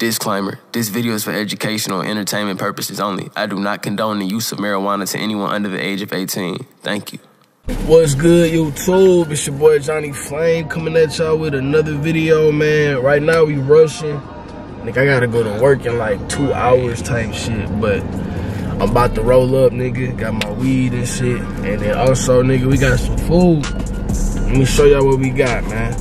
Disclaimer, this video is for educational and entertainment purposes only. I do not condone the use of marijuana to anyone under the age of 18. Thank you. What's good, YouTube? It's your boy Johnny Flame coming at y'all with another video, man. Right now we rushing. Nigga, I gotta go to work in like 2 hours type shit, but I'm about to roll up, nigga. Got my weed and shit. And then also, nigga, we got some food. Let me show y'all what we got, man.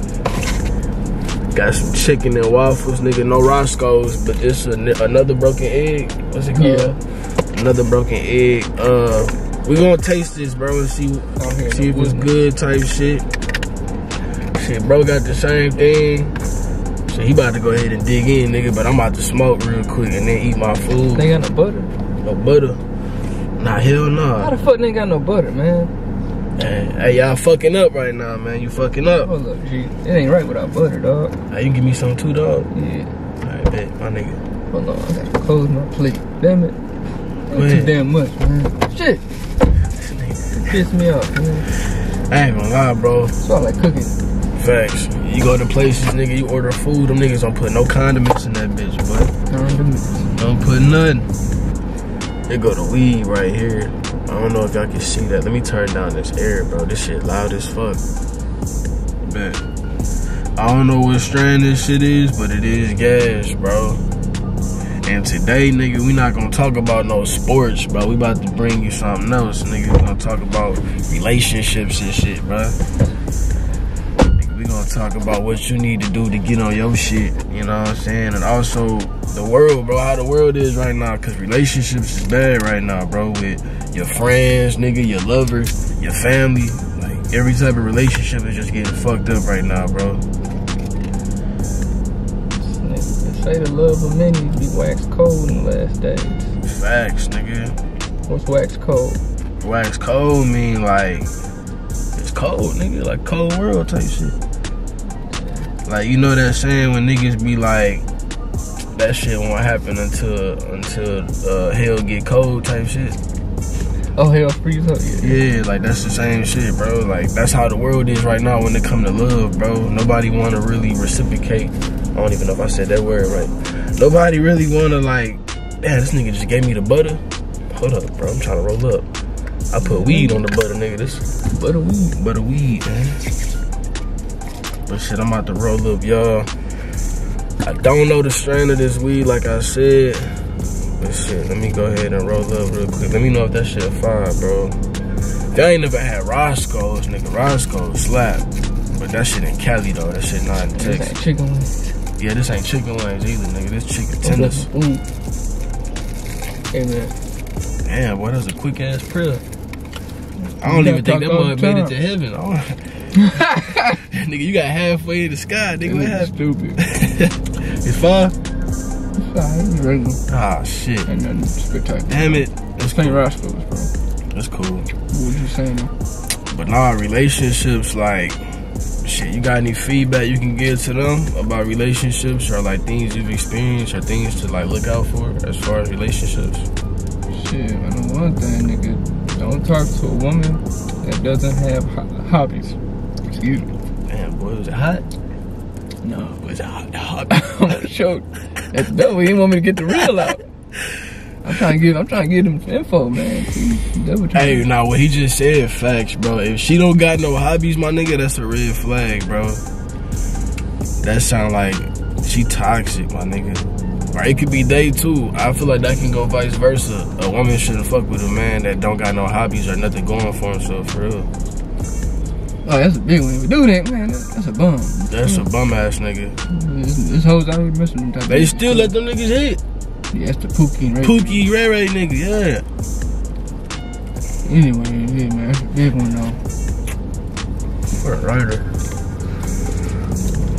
Got some chicken and waffles, nigga. No Roscoes, but it's another broken egg. What's it called? Yeah. Another broken egg. We gonna taste this, bro, and see if it's good type shit. Shit, bro got the same thing. Shit, he about to go ahead and dig in, nigga. But I'm about to smoke real quick and then eat my food. They got no butter. No butter? Nah, hell no. Nah. How the fuck they ain't got no butter, man? Hey, y'all fucking up right now, man. You fucking up. Hold up, G. It ain't right without butter, dog. Hey, you give me some too, dog? Yeah. Alright, bet, my nigga. Hold on, I gotta close my plate. Damn it. That's too damn much, man. Shit. This nigga. It pissed me off, man. I ain't gonna lie, bro. That's why I like cooking. Facts. You go to places, nigga, you order food, them niggas don't put no condiments in that bitch, bud. Condiments. Don't put nothing. They go to weed right here. I don't know if y'all can see that. Let me turn down this air, bro. This shit loud as fuck. Bet. I don't know what strand this shit is, but it is gas, bro. And today, nigga, we not gonna talk about no sports, bro. We about to bring you something else, nigga. We gonna talk about relationships and shit, bro. Nigga, we gonna talk about what you need to do to get on your shit, you know what I'm saying? And also, the world, bro, how the world is right now, because relationships is bad right now, bro, with your friends, nigga, your lovers, your family. Like, every type of relationship is just getting fucked up right now, bro. Nigga, they say the love of many be wax cold in the last days. Facts, nigga. What's wax cold? Wax cold mean, like, it's cold, nigga, like cold world type shit. Like, you know that saying when niggas be like, that shit won't happen until hell get cold type shit. Oh, hell freeze up, yeah. Yeah, like that's the same shit, bro. Like that's how the world is right now when it come to love, bro. Nobody wanna really reciprocate. I don't even know if I said that word right. Nobody really wanna like, damn, this nigga just gave me the butter. Hold up, bro, I'm trying to roll up. I put weed on the butter, nigga. This butter weed, man. But shit, I'm about to roll up, y'all. I don't know the strain of this weed, like I said. But shit, let me go ahead and roll up real quick. Let me know if that shit fire, bro. Y'all ain't never had Roscoe's, nigga. Roscoe's slap. But that shit in Cali, though. That shit not in Texas. This ain't chicken wings. Yeah, this ain't chicken wings either, nigga. This chicken tenders. Hey, man. Damn, boy, that was a quick-ass prayer. I don't even think that mother made it to heaven. Nigga, you got halfway to the sky, nigga. What happened? Stupid. It's fine? It's fine. Ah, shit. Ain't nothing spectacular. Damn it. That's cool. Rascals, bro. That's cool. What was you saying? But nah, relationships, like, shit, you got any feedback you can give to them about relationships or, like, things you've experienced or things to, like, look out for as far as relationships? Shit, I know one thing, nigga. Don't talk to a woman that doesn't have hobbies. Excuse me. Damn, boy, was it hot? No, it was a hot. I'm choked. That's double. He didn't want me to get the reel out. I'm trying to get him info, man. Hey, now what he just said, facts, bro. If she don't got no hobbies, my nigga, that's a red flag, bro. That sound like she toxic, my nigga. Or it could be day two. I feel like that can go vice versa. A woman shouldn't fuck with a man that don't got no hobbies or nothing going for himself, for real. Oh, that's a big one. Do that, man. That's a bum. That's a bum ass nigga. This hoes out here missing them. They still let them niggas hit. Yeah, that's the Pookie Ray Ray nigga, yeah. Anyway, yeah, man. That's a big one, though. What a writer.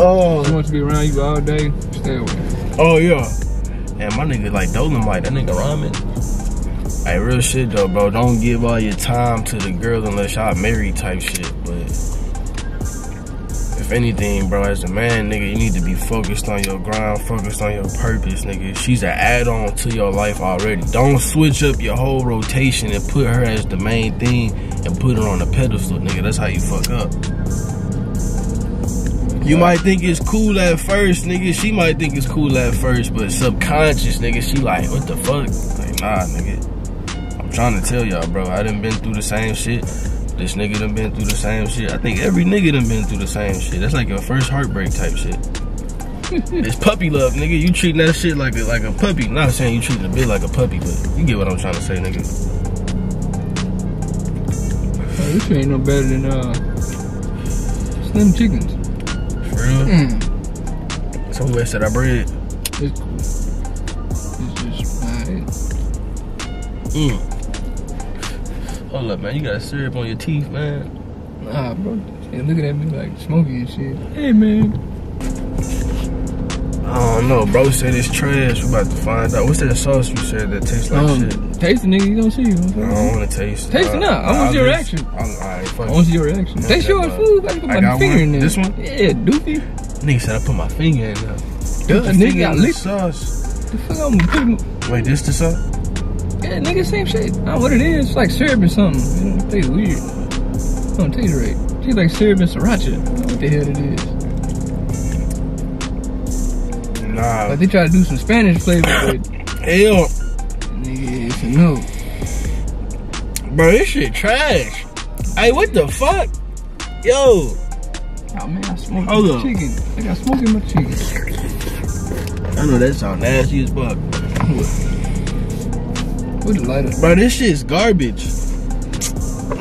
Oh. She wants to be around you all day. Stay away. Oh, yeah. And my nigga, like, Dolomite. That nigga rhyming. Hey, real shit though, bro. Don't give all your time to the girl unless y'all married type shit. But if anything, bro, as a man, nigga, you need to be focused on your grind, focused on your purpose, nigga. She's an add-on to your life already. Don't switch up your whole rotation and put her as the main thing and put her on a pedestal, nigga. That's how you fuck up. You might think it's cool at first, nigga. She might think it's cool at first, but subconscious, nigga, she like, what the fuck? Like, nah, nigga. I'm trying to tell y'all, bro. I done been through the same shit. This nigga done been through the same shit. I think every nigga done been through the same shit. That's like your first heartbreak type shit. It's puppy love, nigga. You treating that shit like a puppy. Not saying you treating a bitch like a puppy, but you get what I'm trying to say, nigga. Hey, this shit ain't no better than Slim Chickens. For real? Mm. So who else said I bread? It's cool. It's just fine. Mm. Hold up, man. You got syrup on your teeth, man. Nah, bro. They looking at me like Smokey and shit. Hey, man. I don't know, bro said it's trash. We about to find out. What's that sauce you said that tastes like shit? Taste it, nigga. You gonna see. I don't wanna taste. Taste it now. I want your reaction. I want your reaction. Taste your food. I put my finger in there. This one? Yeah, doofy. Nigga said I put my finger in there. Duh, nigga got lick sauce. The fuck I'm gonna put. Wait, this the sauce? Yeah, nigga, same shit. I don't know what it is. It's like syrup or something. It tastes weird. It don't taste right. It tastes like syrup and sriracha. I don't know what the hell it is. Nah. Like they try to do some Spanish flavor, but hell, nigga, it's a no. Bro, this shit trash. Hey, what the fuck? Yo. Oh man, I smoked my chicken. I got smoke in my chicken. I know that sound nasty as fuck. What a lighter. Bro, this shit's garbage.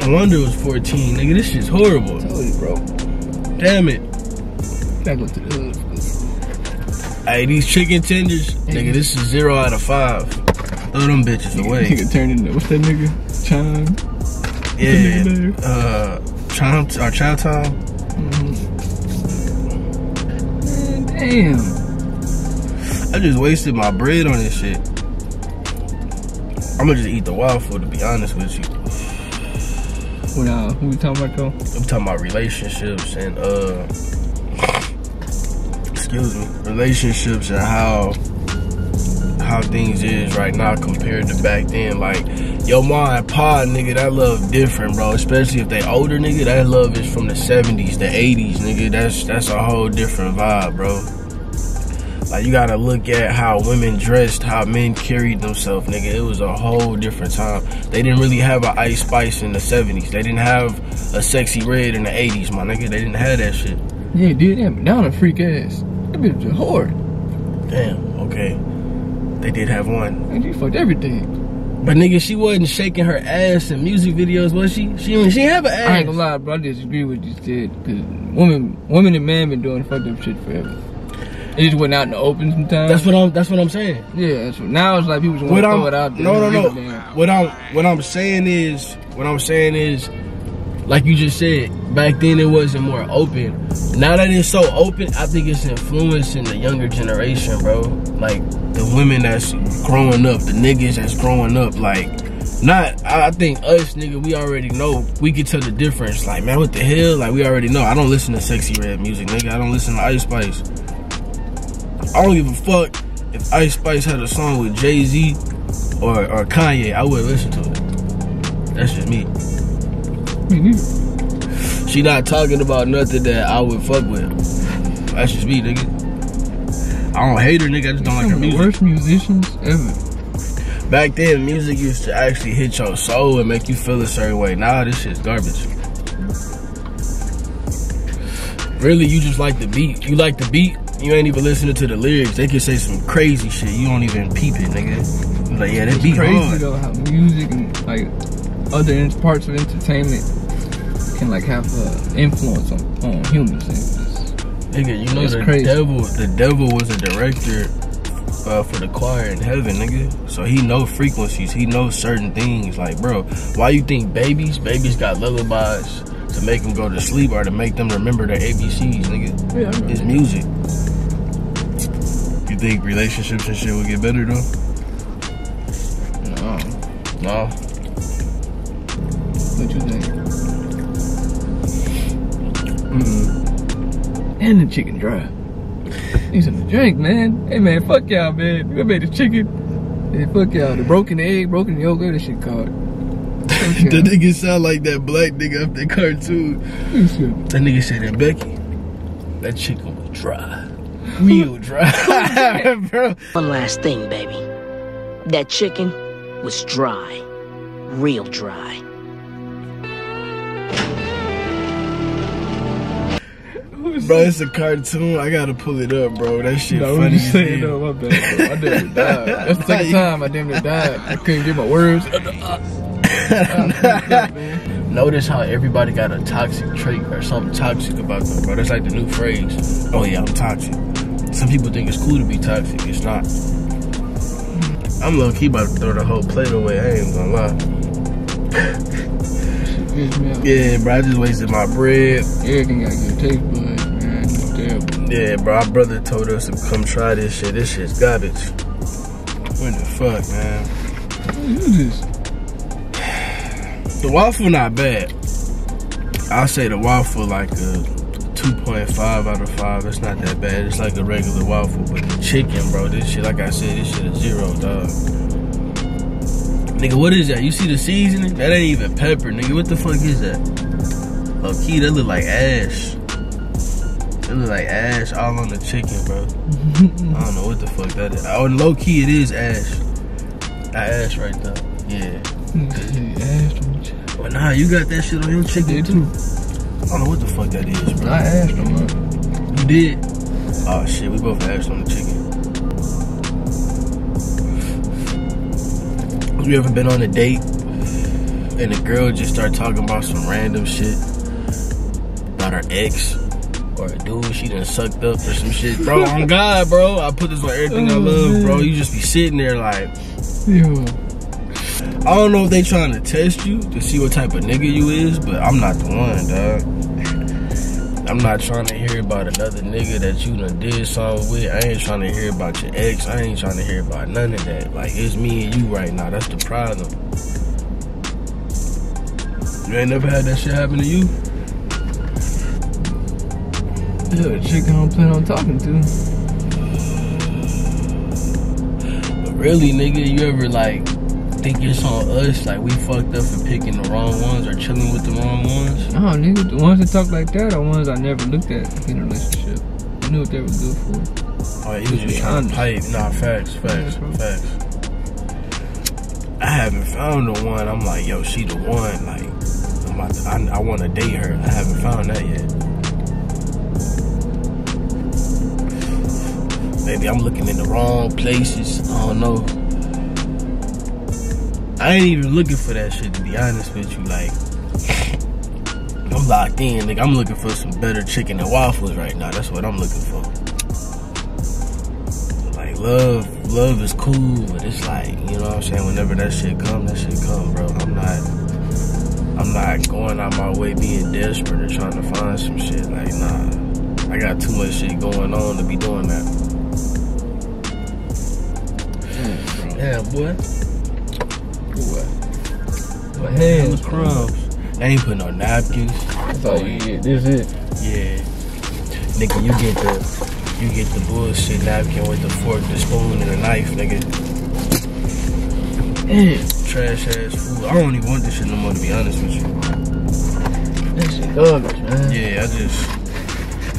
No wonder it was 14, nigga. This shit's horrible. I told you, bro. Damn it. Gotta go to the hood. Hey, these chicken tenders, nigga, this is 0 out of 5. Throw them bitches away. Nigga turned into, what's that nigga? Chime? Yeah, Chime, or Chow Time? Mm-hmm. Damn. I just wasted my bread on this shit. I'm gonna just eat the waffle, to be honest with you. What, who we talking about, though? I'm talking about relationships and, excuse me, relationships and how things is right now compared to back then. Like, yo, ma and pa, nigga, that love different, bro. Especially if they older, nigga, that love is from the 70s, the 80s, nigga. That's a whole different vibe, bro. Like, you gotta look at how women dressed, how men carried themselves, nigga. It was a whole different time. They didn't really have an Ice Spice in the 70s. They didn't have a Sexy Red in the 80s, my nigga. They didn't have that shit. Yeah, dude, that McDonald's freak ass. That bitch was hard. Damn, okay. They did have one. And she fucked everything. But nigga, she wasn't shaking her ass in music videos, was she? She didn't have an ass. I ain't gonna lie, bro. I disagree with what you said. Cause women and men been doing fucked up shit forever. It just went out in the open sometimes. That's what I'm saying. Yeah, that's what, now it's like people just want to throw it out there. No. What I'm saying is, like you just said, back then it wasn't more open. Now that it's so open, I think it's influencing the younger generation, bro. Like, the women that's growing up, the niggas that's growing up, like, I think us, nigga, we already know. We can tell the difference. Like, man, what the hell? Like, we already know. I don't listen to Sexy Red music, nigga. I don't listen to Ice Spice. I don't give a fuck if Ice Spice had a song with Jay-Z or Kanye. I wouldn't listen to it. That's just me. She not talking about nothing that I would fuck with. That's just me, nigga. I don't hate her, nigga. I just don't like her music. The worst musicians ever. Back then, music used to actually hit your soul and make you feel a certain way. Now this shit's garbage. Really, you just like the beat. You like the beat. You ain't even listening to the lyrics. They can say some crazy shit. You don't even peep it, nigga. You're like, yeah, that beat hard. It's crazy though how music and like other parts of entertainment can like have influence on humans. Nigga, you know the devil was a director for the choir in heaven, nigga. So he know frequencies, he knows certain things. Like, bro, why you think babies got lullabies to make them go to sleep or to make them remember their ABCs, nigga? Yeah, it's music. You think relationships and shit will get better though? No. What you think? And the chicken dry. Need some to drink, man. Hey, man, fuck y'all, man. We made the chicken. Hey, fuck y'all. The broken egg, broken yogurt, that shit called. The nigga sound like that black nigga up that cartoon. That nigga said that Becky. That chicken was dry. Real dry, bro. One last thing, baby. That chicken was dry. Real dry. Bro, it's a cartoon. I gotta pull it up, bro. That shit funny. Saying, no, my bad, bro. I damn near died. That's the second time I damn near died. I couldn't get my words. Notice how everybody got a toxic trait or something toxic about them, bro. That's like the new phrase. Oh yeah, I'm toxic. Some people think it's cool to be toxic. It's not. I'm low-key about to throw the whole plate away. I ain't gonna lie. Yeah, bro, I just wasted my bread. Everything got good taste buds, man. It's terrible. Yeah, bro, our brother told us to come try this shit. This shit's garbage. What the fuck, man? What is this? The waffle not bad. I'll say the waffle like a 2.5 out of 5. It's not that bad. It's like a regular waffle. But the chicken, bro, this shit, like I said, this shit is zero, dog. Nigga, what is that? You see the seasoning? That ain't even pepper, nigga. What the fuck is that? Low key, that look like ash. That look like ash all on the chicken, bro. I don't know what the fuck that is. Oh, low key, it is ash. Ash right there. Yeah. But nah, you got that shit on your chicken too. I don't know what the fuck that is, bro. I ashed on mine. You did? Oh shit, we both ashed on the chicken. You ever been on a date and the girl just start talking about some random shit about her ex or a dude she done sucked up or some shit, bro? On God, bro, I put this on everything I love, bro. You just be sitting there like, I don't know if they trying to test you to see what type of nigga you is, but I'm not the one, dog. I'm not trying to hear about another nigga that you done did something with. I ain't trying to hear about your ex. I ain't trying to hear about none of that. Like, it's me and you right now. That's the problem. You ain't never had that shit happen to you? Yeah, the chick I don't plan on talking to. But really, nigga, you ever, like, think it's on us? Like, we fucked up for picking the wrong ones or chilling with the wrong ones? No, nigga, the ones that talk like that are ones I never looked at in a relationship. I knew what they were good for. Oh, he was just trying to pipe. Nah, facts. I haven't found the one. I'm like, yo, she the one. Like, I want to date her. I haven't found that yet. Maybe I'm looking in the wrong places. I don't know. I ain't even looking for that shit, to be honest with you. Like, I'm locked in. Like, I'm looking for some better chicken and waffles right now. That's what I'm looking for. Like, love is cool, but it's like, you know what I'm saying? Whenever that shit come, bro. I'm not going out my way being desperate and trying to find some shit. Like, nah. I got too much shit going on to be doing that. Yeah, boy. What? My hands, crumbs. I ain't put no napkins. That's all you get. This it. Yeah. Nigga, you get the bullshit napkin with the fork, the spoon, and the knife, nigga. Trash ass food. I don't even want this shit no more, to be honest with you. That shit garbage, man. Yeah, I just,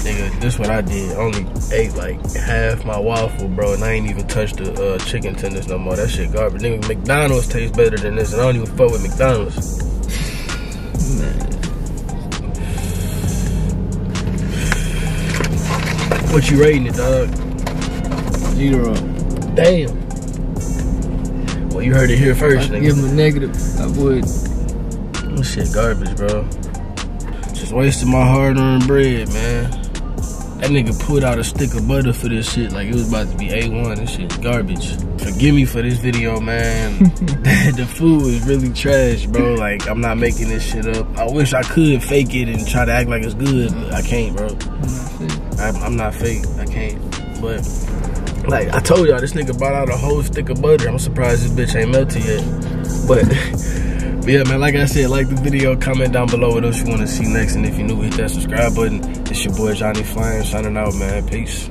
nigga, this what I did. I only ate like half my waffle, bro, and I ain't even touched the chicken tenders no more. That shit garbage. Nigga, McDonald's tastes better than this, and I don't even fuck with McDonald's. Man. What you rating it, dog? 0. Damn. Well, you heard it here first, nigga. I'd give him a negative. I would. This shit garbage, bro. Just wasted my hard-earned bread, man. That nigga pulled out a stick of butter for this shit like it was about to be A1. This shit's garbage. Forgive me for this video, man. The food is really trash, bro. Like, I'm not making this shit up. I wish I could fake it and try to act like it's good, but I can't, bro. I'm not fake. I can't. But, like, I told y'all, this nigga bought out a whole stick of butter. I'm surprised this bitch ain't melted yet. But yeah, man, like I said, like the video, comment down below what else you want to see next. And if you're new, hit that subscribe button. It's your boy, Johnny Flame, signing out, man. Peace.